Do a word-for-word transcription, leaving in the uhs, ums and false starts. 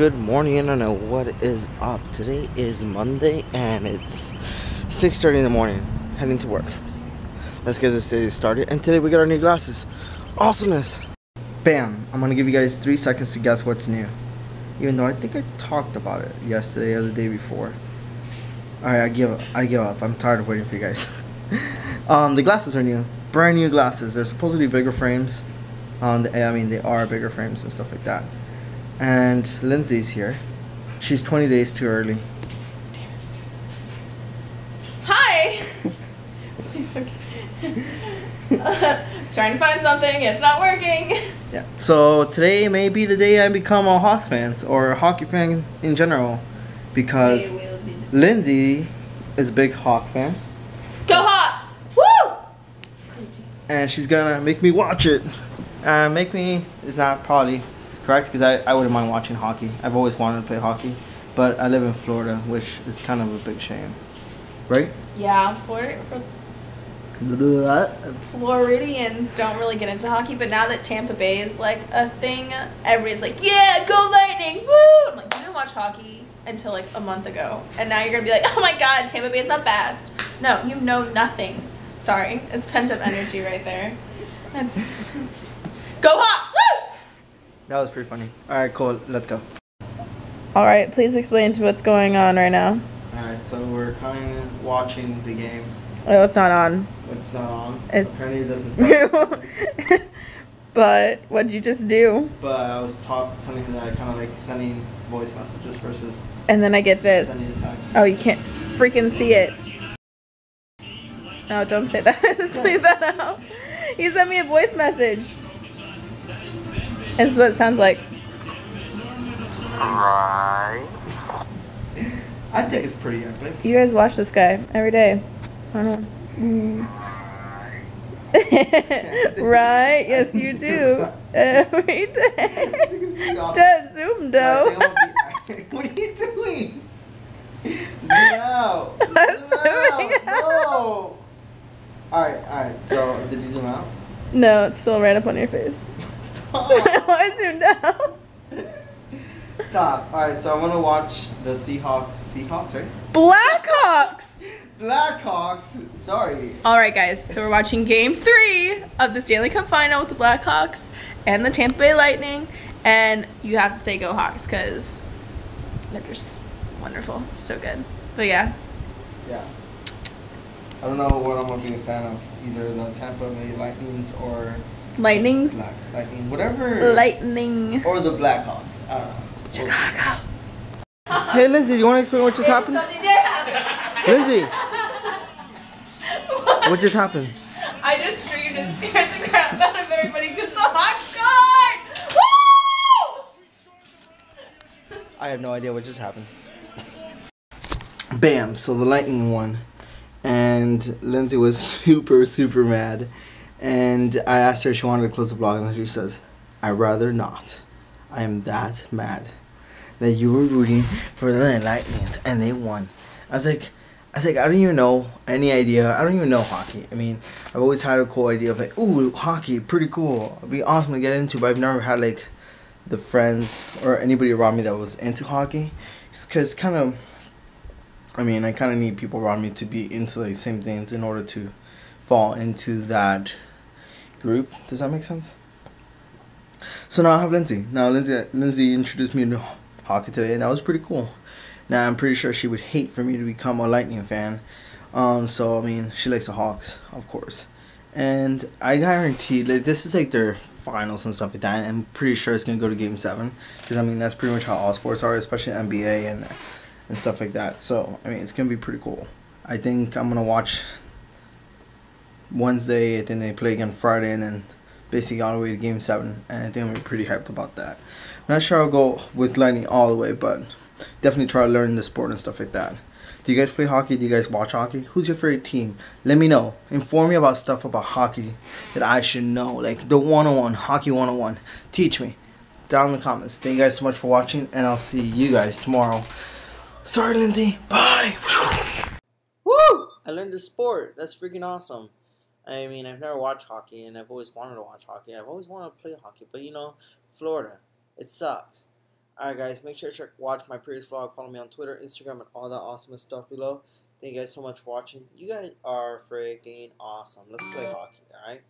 Good morning. I don't know what is up. Today is Monday and it's six thirty in the morning, heading to work. Let's get this day started, and today we got our new glasses. Awesomeness. Bam. I'm gonna give you guys three seconds to guess what's new, even though I think I talked about it yesterday or the day before. Alright, I give up. I give up. I'm tired of waiting for you guys. um, the glasses are new. Brand new glasses. They're supposedly bigger frames. Um, the, I mean, they are bigger frames and stuff like that. And Lindsay's here. She's twenty days too early. Hi! Please don't get uh, trying to find something, it's not working. Yeah. So today may be the day I become a Hawks fan or a hockey fan in general, because be Lindsay is a big Hawks fan. Go Hawks! Woo! And she's gonna make me watch it. Uh, make me is not probably correct, because I, I wouldn't mind watching hockey. I've always wanted to play hockey, but I live in Florida, which is kind of a big shame, right? Yeah, Florida, Floridians don't really get into hockey, but now that Tampa Bay is like a thing, everybody's like, yeah, go Lightning, woo! I'm like, you didn't watch hockey until like a month ago, and now you're going to be like, oh my god, Tampa Bay is not fast. No, you know nothing. Sorry, it's pent-up energy right there. That's, that's Go Hawks! Woo! That was pretty funny. Alright, cool. Let's go. Alright, please explain to what's going on right now. Alright, so we're kind of watching the game. Oh, it's not on. It's not on. It's apparently it doesn't stop. But what did you just do? But I was talking telling you that I kind of like sending voice messages versus... And then I get this. Oh, you can't freaking see it. No, don't say that. Leave that out. He sent me a voice message. This is what it sounds like. Right. I think it's pretty epic. You guys watch this guy every day. I don't know. Right? Yes, you do. Every day. I think it's pretty awesome. That zoom though. What are you doing? Zoom out. Zoom out. No. Alright, alright. So, did you zoom out? No, it's still right up on your face. I zoomed out. Stop. Alright, so I want to watch the Seahawks. Seahawks, right? Blackhawks! Blackhawks! Sorry. Alright, guys, so we're watching game three of the Stanley Cup final with the Blackhawks and the Tampa Bay Lightning. And you have to say Go Hawks because they're just wonderful. So good. But yeah. Yeah. I don't know what I'm going to be a fan of, either the Tampa Bay Lightnings or. Lightnings? Black, lightning, whatever. Lightning. Or the Blackhawks. I don't know. We'll Chicago. See. Hey, Lindsay, do you want to explain what just happened? Something did happen. Lindsay. What? What just happened? I just screamed and scared the crap out of everybody because the Hawks scored! Woo! I have no idea what just happened. Bam. So the Lightning won. And Lindsay was super, super mad. And I asked her if she wanted to close the vlog, and she says, I'd rather not. I am that mad that you were rooting for the Lightnings and they won. I was like, I was like, I don't even know any idea. I don't even know hockey. I mean, I've always had a cool idea of like, ooh, hockey, pretty cool. It'd be awesome to get into, but I've never had like the friends or anybody around me that was into hockey. It's because kind of, I mean, I kind of need people around me to be into like same things in order to fall into that group. Does that make sense? So now I have Lindsay. Now Lindsay, Lindsay introduced me to hockey today, and that was pretty cool. Now I'm pretty sure she would hate for me to become a Lightning fan. Um, so I mean, she likes the Hawks, of course. And I guarantee, like, this is like their finals and stuff like that. And I'm pretty sure it's gonna go to Game Seven, because I mean that's pretty much how all sports are, especially N B A and and stuff like that. So I mean, it's gonna be pretty cool. I think I'm gonna watch Wednesday, and then they play again Friday, and then basically all the way to Game seven, and I think I'm pretty hyped about that. I'm not sure I'll go with Lightning all the way, but definitely try to learn the sport and stuff like that. Do you guys play hockey? Do you guys watch hockey? Who's your favorite team? Let me know. Inform me about stuff about hockey that I should know, like the one oh one, Hockey one oh one. Teach me down in the comments. Thank you guys so much for watching, and I'll see you guys tomorrow. Sorry, Lindsay. Bye. Woo! I learned the sport. That's freaking awesome. I mean, I've never watched hockey, and I've always wanted to watch hockey. I've always wanted to play hockey, but you know, Florida, it sucks. Alright guys, make sure to check, watch my previous vlog, follow me on Twitter, Instagram, and all that awesome stuff below. Thank you guys so much for watching. You guys are freaking awesome. Let's play hockey, alright?